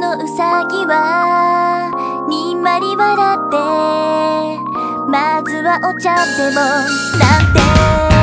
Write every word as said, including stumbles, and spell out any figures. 中のうさぎはにんまり笑って、まずはお茶でもなんて